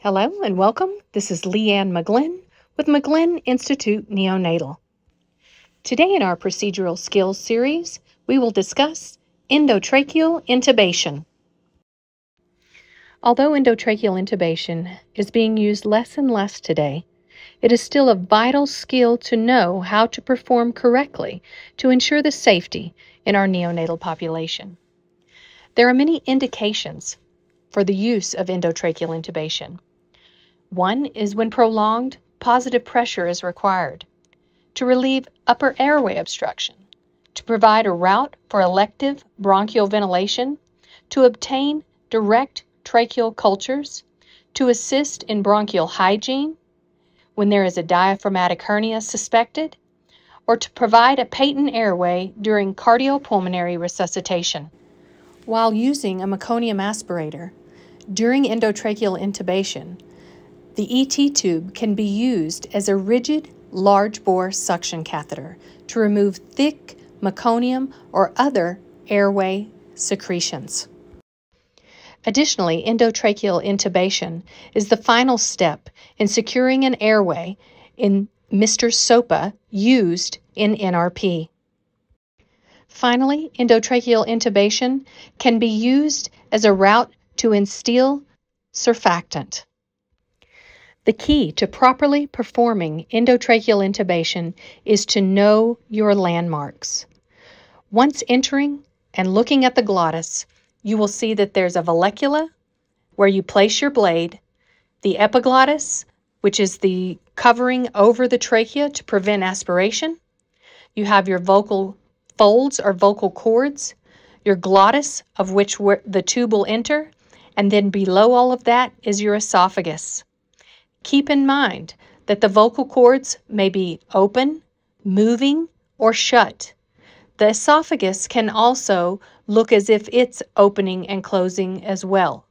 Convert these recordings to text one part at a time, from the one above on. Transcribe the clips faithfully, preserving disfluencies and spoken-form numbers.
Hello and welcome. This is LeAnn McGlinn with McGlinn Institute Neonatal. Today in our procedural skills series, we will discuss endotracheal intubation. Although endotracheal intubation is being used less and less today, it is still a vital skill to know how to perform correctly to ensure the safety in our neonatal population. There are many indications for the use of endotracheal intubation. One is when prolonged positive pressure is required to relieve upper airway obstruction, to provide a route for elective bronchial ventilation, to obtain direct tracheal cultures, to assist in bronchial hygiene when there is a diaphragmatic hernia suspected, or to provide a patent airway during cardiopulmonary resuscitation. While using a meconium aspirator during endotracheal intubation, the E T tube can be used as a rigid large bore suction catheter to remove thick meconium or other airway secretions. Additionally, endotracheal intubation is the final step in securing an airway in M R SOPA used in N R P. Finally, endotracheal intubation can be used as a route to instill surfactant. The key to properly performing endotracheal intubation is to know your landmarks. Once entering and looking at the glottis, you will see that there's a vallecula where you place your blade, the epiglottis, which is the covering over the trachea to prevent aspiration. You have your vocal folds or vocal cords, your glottis of which the tube will enter, and then below all of that is your esophagus. Keep in mind that the vocal cords may be open, moving, or shut. The esophagus can also look as if it's opening and closing as well.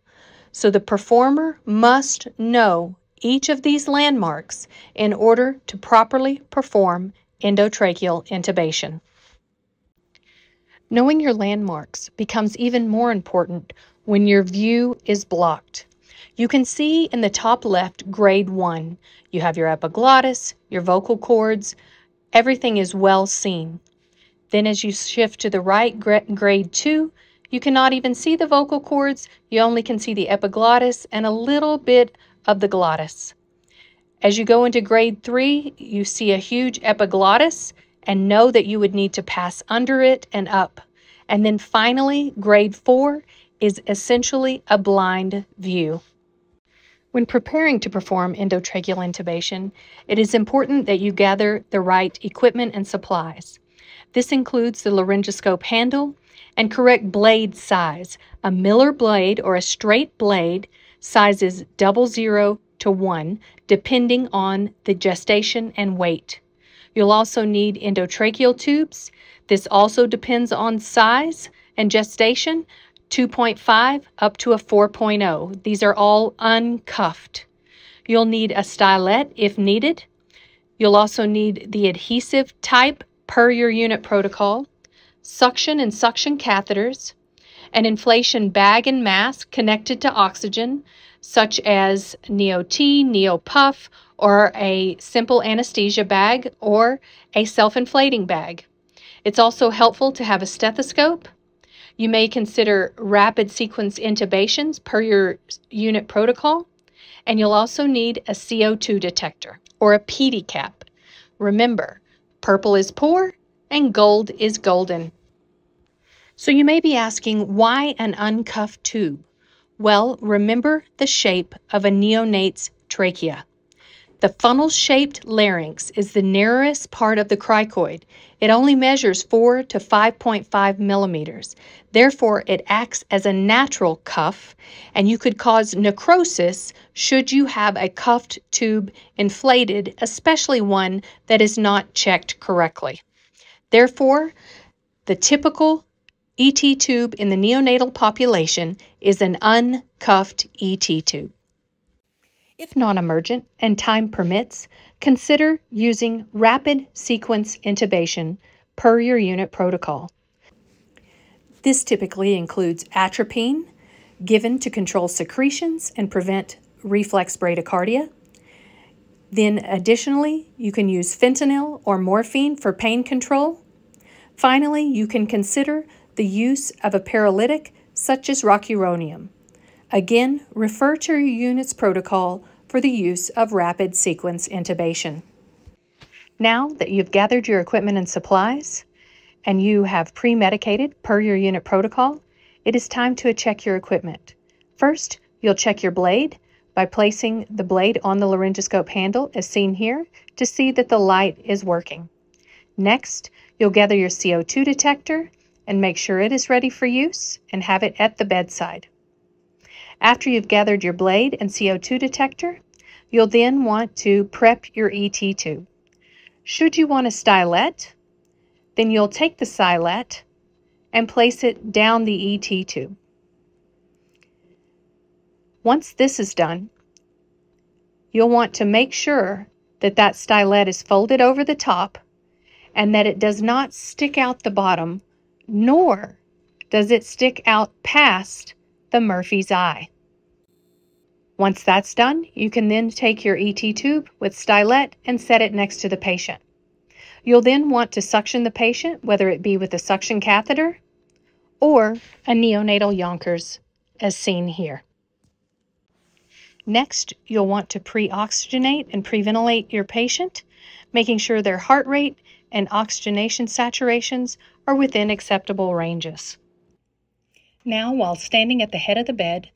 So the performer must know each of these landmarks in order to properly perform endotracheal intubation. Knowing your landmarks becomes even more important when your view is blocked. You can see in the top left, grade one, you have your epiglottis, your vocal cords, everything is well seen. Then as you shift to the right, grade two, you cannot even see the vocal cords, you only can see the epiglottis and a little bit of the glottis. As you go into grade three, you see a huge epiglottis and know that you would need to pass under it and up. And then finally, grade four is essentially a blind view. When preparing to perform endotracheal intubation, it is important that you gather the right equipment and supplies. This includes the laryngoscope handle and correct blade size. A Miller blade or a straight blade sizes zero point zero to one, depending on the gestation and weight. You'll also need endotracheal tubes. This also depends on size and gestation, two point five up to a four point oh. These are all uncuffed. You'll need a stylet if needed. You'll also need the adhesive type per your unit protocol, suction and suction catheters, an inflation bag and mask connected to oxygen, such as NeoT, NeoPuff, or a simple anesthesia bag or a self-inflating bag. It's also helpful to have a stethoscope. You may consider rapid sequence intubations per your unit protocol, and you'll also need a C O two detector or a P D cap. Remember, purple is poor and gold is golden. So you may be asking, why an uncuffed tube? Well, remember the shape of a neonate's trachea. The funnel-shaped larynx is the narrowest part of the cricoid. It only measures four to five point five millimeters. Therefore, it acts as a natural cuff, and you could cause necrosis should you have a cuffed tube inflated, especially one that is not checked correctly. Therefore, the typical E T tube in the neonatal population is an uncuffed E T tube. If non-emergent and time permits, consider using rapid sequence intubation per your unit protocol. This typically includes atropine, given to control secretions and prevent reflex bradycardia. Then additionally, you can use fentanyl or morphine for pain control. Finally, you can consider the use of a paralytic such as rocuronium. Again, refer to your unit's protocol for the use of rapid sequence intubation. Now that you've gathered your equipment and supplies, and you have pre-medicated per your unit protocol, it is time to check your equipment. First, you'll check your blade by placing the blade on the laryngoscope handle as seen here to see that the light is working. Next, you'll gather your C O two detector and make sure it is ready for use and have it at the bedside. After you've gathered your blade and C O two detector, you'll then want to prep your E T tube. Should you want a stylet, then you'll take the stylet and place it down the E T tube. Once this is done, you'll want to make sure that that stylet is folded over the top and that it does not stick out the bottom, nor does it stick out past the Murphy's eye. Once that's done, you can then take your E T tube with stylet and set it next to the patient. You'll then want to suction the patient, whether it be with a suction catheter or a neonatal Yonkers as seen here. Next, you'll want to pre-oxygenate and pre-ventilate your patient, making sure their heart rate and oxygenation saturations are within acceptable ranges. Now, while standing at the head of the bed,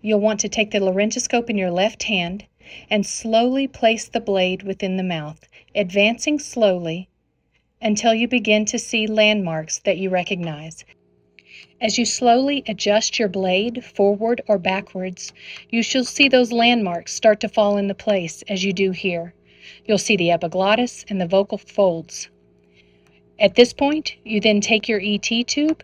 you'll want to take the laryngoscope in your left hand and slowly place the blade within the mouth, advancing slowly until you begin to see landmarks that you recognize. As you slowly adjust your blade forward or backwards, you shall see those landmarks start to fall into place as you do here. You'll see the epiglottis and the vocal folds. At this point, you then take your E T tube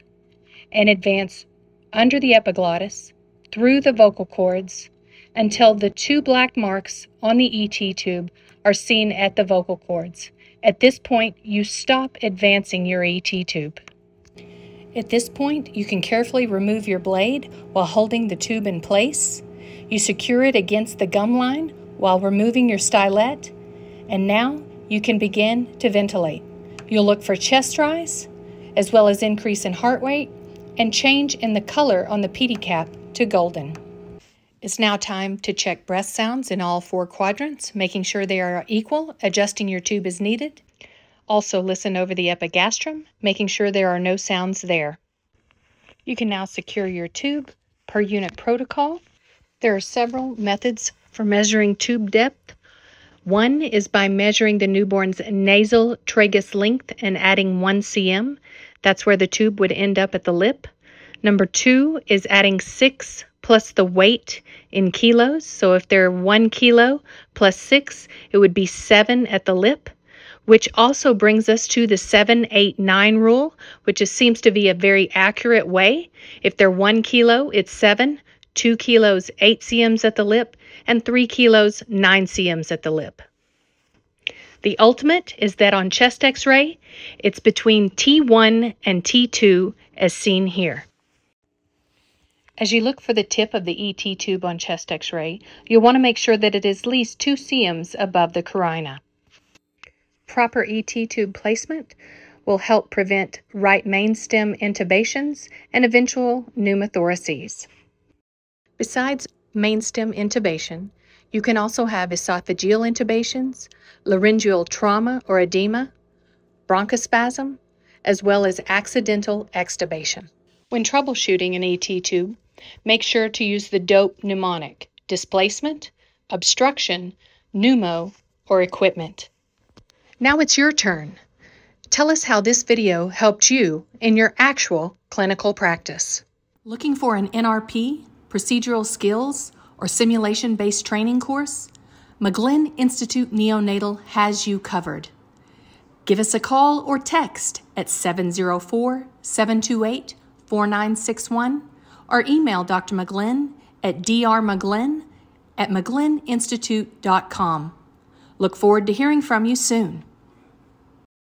and advance under the epiglottis, through the vocal cords, until the two black marks on the E T tube are seen at the vocal cords. At this point, you stop advancing your E T tube. At this point, you can carefully remove your blade while holding the tube in place. You secure it against the gum line while removing your stylet, and now you can begin to ventilate. You'll look for chest rise, as well as increase in heart rate, and change in the color on the P D cap to golden. It's now time to check breath sounds in all four quadrants, making sure they are equal, adjusting your tube as needed. Also listen over the epigastrum, making sure there are no sounds there. You can now secure your tube per unit protocol. There are several methods for measuring tube depth. One is by measuring the newborn's nasal tragus length and adding one centimeter. That's where the tube would end up at the lip. Number two is adding six plus the weight in kilos. So if they're one kilo plus six, it would be seven at the lip, which also brings us to the seven eight nine rule, which is, seems to be a very accurate way. If they're one kilo, it's seven, two kilos, eight cms at the lip, and three kilos, nine cms at the lip. The ultimate is that on chest x-ray, it's between T one and T two as seen here. As you look for the tip of the E T tube on chest x-ray, you'll want to make sure that it is at least two cms above the carina. Proper E T tube placement will help prevent right mainstem intubations and eventual pneumothoraces. Besides mainstem intubation, you can also have esophageal intubations, laryngeal trauma or edema, bronchospasm, as well as accidental extubation. When troubleshooting an E T tube, make sure to use the DOPE mnemonic: displacement, obstruction, pneumo, or equipment. Now it's your turn. Tell us how this video helped you in your actual clinical practice. Looking for an N R P, procedural skills, or simulation-based training course? McGlinn Institute Neonatal has you covered. Give us a call or text at seven zero four, seven two eight, four nine six one or email Doctor McGlinn at drmcglinn at mcglinninstitute dot com. Look forward to hearing from you soon.